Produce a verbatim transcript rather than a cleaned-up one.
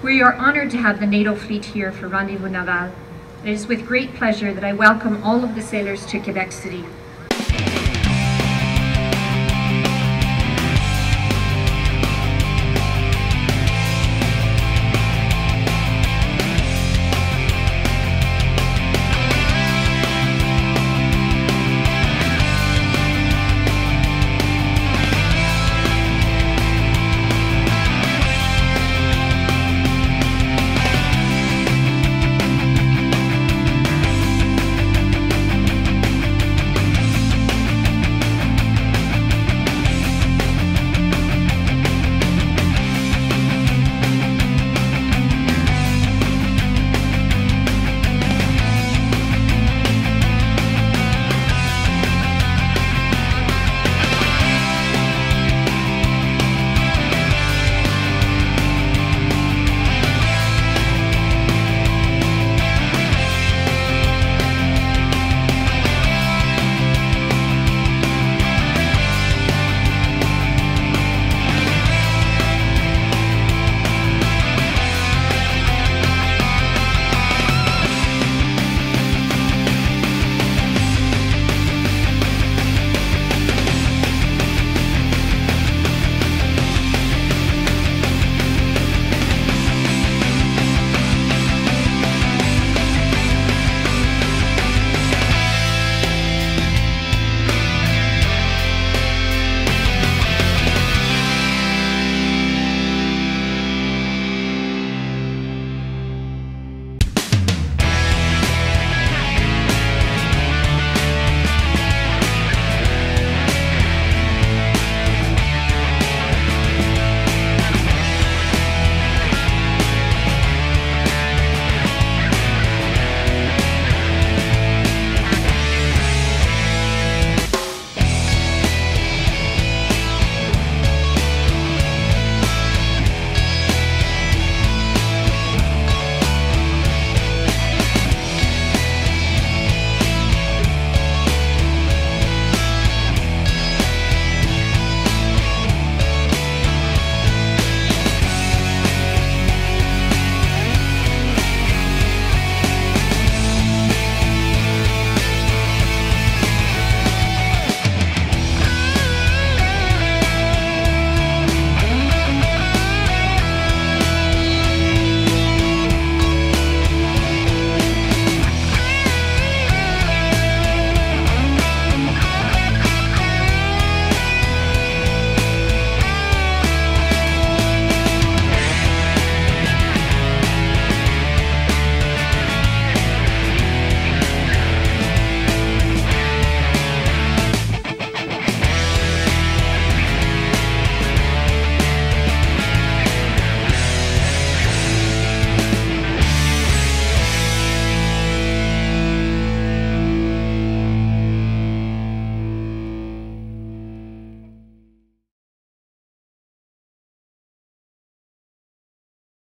We are honoured to have the NATO fleet here for Rendez-vous Naval. It is with great pleasure that I welcome all of the sailors to Quebec City.